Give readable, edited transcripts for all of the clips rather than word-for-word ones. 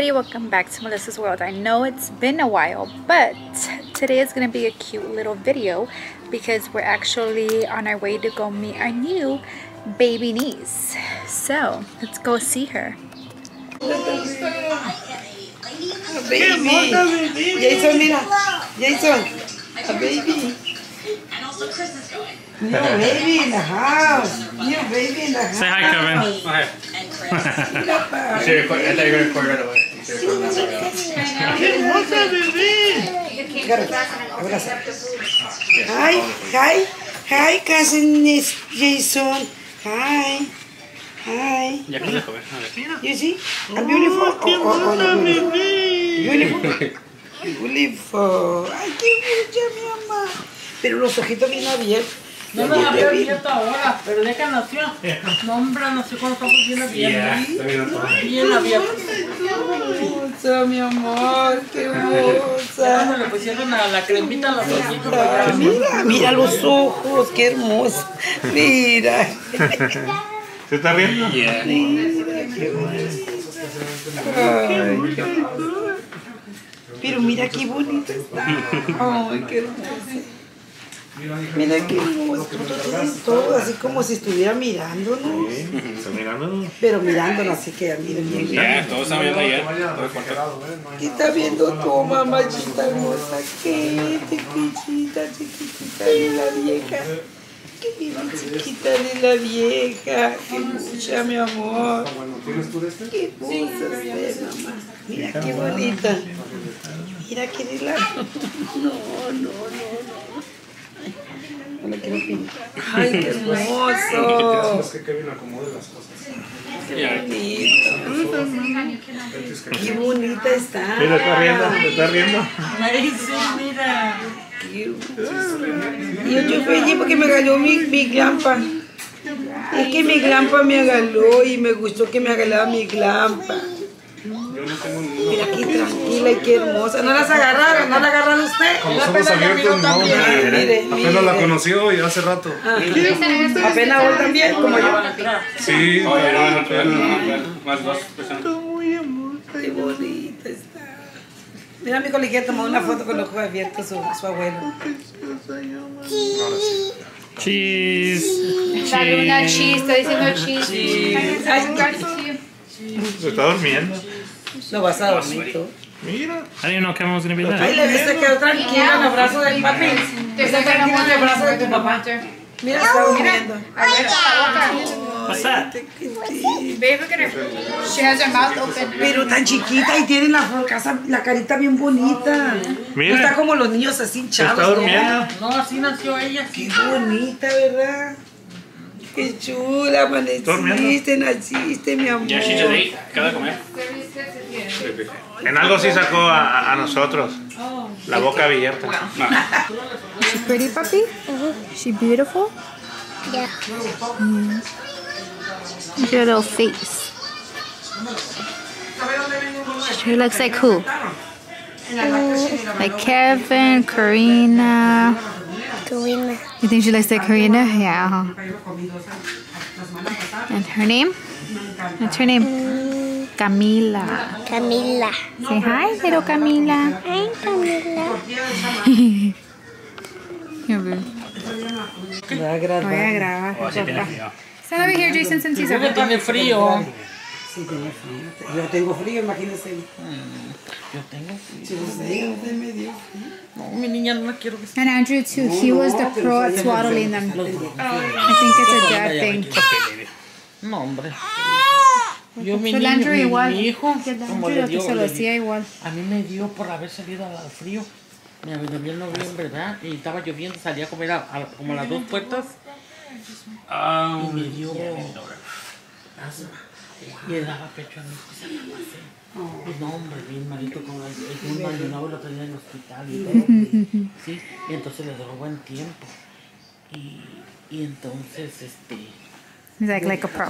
everybody, welcome back to Melissa's World. I know it's been a while, but today is going to be a cute little video because we're actually on our way to go meet our new baby niece. So let's go see her. A baby. Jason, mira. Jason. A baby. And also Chris is going. New baby in the house. New baby in the house. Say hi, Kevin. Hi. And Chris. You thought you were going to record right away. Hi. Hi. Hi, cousin Jason. Hi. Hi. You see? I'm beautiful. Beautiful. Beautiful. Ay, qué bonita, mi mamá. Pero los ojitos bien abiertos. No me la veo abierto ahora, pero de que nació. No, hombre, nació cuando estamos bien abiertos. Bien abiertos. ¡Qué hermosa, mi amor! ¡Qué hermosa! Le pusieron la cremita a los ojitos. Mira, mira los ojos, qué hermoso. Mira. ¿Se está riendo? Mira, qué bonito. Pero mira qué bonito está. Ay, qué hermoso. Mira qué hermoso. Todo así como si estuviera mirándonos. Pero mirándonos, así que miren bien. Ya, todos están viendo ayer. ¿Qué está viendo tu mamachita hermosa? Qué chiquita, chiquitita de la vieja. Qué chiquita de la vieja. Qué mucha, mi amor. Qué hermosa es, mamá. Mira qué bonita. Mira que de la... No. Hola, qué bonito. Ay, qué hermoso. Es que Kevin acomode las cosas. Qué bonito. Qué bonita está. Mira, está riendo, está riendo. Ay, sí, mira. Yo estoy feliz porque me regaló mi glampa. Es que mi glampa me regaló y me gustó que me regalara mi glampa. Mira qué tranquila y qué hermosa. No las agarraron, no la agarraron usted. Como somos abiertos, no, mire. Apenas la conoció y hace rato. Apenas hoy también, como yo. Sí, más dos personas. Muy hermosa, qué bonita está. Mira, mi colega tomó una foto con los ojos abiertos, su abuelo. Cheese. Dale una cheese, estoy diciendo cheese. Se está durmiendo. No vas a dormir tú. Mira. Ahí no quedamos en vida. Ahí se quedó tranquila en el brazo del papi. Te sacaron en el brazo de tu papá. Mira, está durmiendo. A ver, what's that? Baby, she has her mouth open. Pero tan chiquita y tiene la carita bien bonita. Mira. No está como los niños así hinchados. Está durmiendo. No, así nació ella. Qué bonita, ¿verdad? Qué chula, amaneciste, naciste, mi amor. Ya, sí, cada comer. En algo sí sacó a nosotros. La boca abierta. She's pretty, papi. She's beautiful. Yeah. Look at her little face. She looks like who? Like Kevin, Karina. You think she looks like Karina? Yeah. And her name? What's her name? Kamila. Kamila. Say hi, little Kamila. Hi, Kamila. Voy a grabar. Stand over here, Jason, since he's over here. Tiene frío. Sí, tiene frío. Yo tengo frío, imagínense. Yo tengo frío. No, mi niña, no la quiero que sea. And Andrew, too. He was the pro at swaddling them. I think it's a bad thing. No, hombre. Yo, mi hijo, como le dio, a mí me dio por haber salido al frío. Me venía en noviembre, ¿verdad? Y estaba lloviendo, salía a comer como a las dos puertas. Y me dio asma. Y le daba pecho a mí. No, hombre, bien malito, como un abandonado lo tenía en el hospital y todo. ¿Sí? Y entonces le duró buen tiempo. Y entonces, like a pro.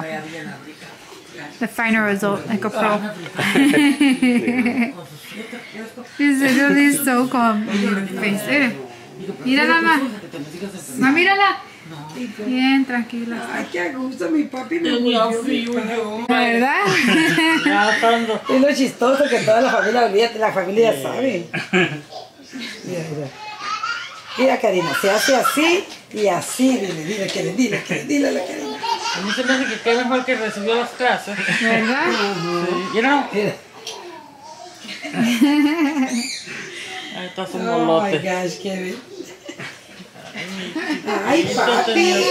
The final result, like a pro. He's literally so calm in your face. Mírala, mamá. No, mírala. No. Bien, tranquila. Ay, qué gusto, mi papi me murió. ¿Verdad? Es lo chistoso que toda la familia sabe. Mira. Mira, Karina, se hace así y así. Dile, la Karina. A mí se me hace que qué mejor que recibió las clases. ¿Verdad? Sí. Mira. Ahí está su molote. Oh my gosh, Kevin. Ay, papi.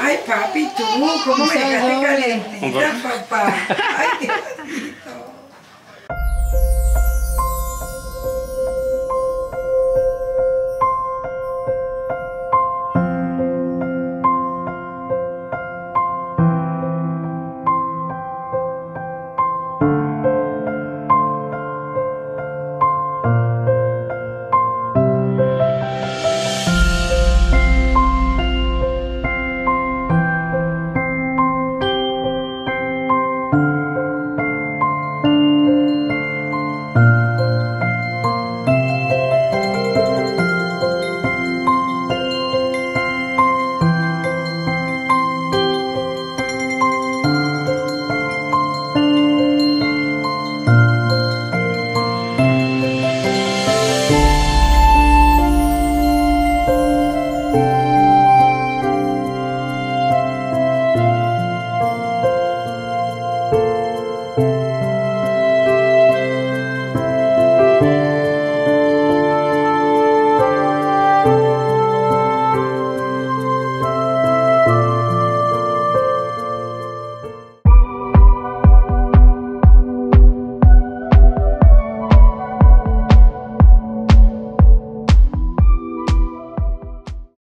Ay, papi, tú. ¿Cómo me dejaste calentita, papá? Ay,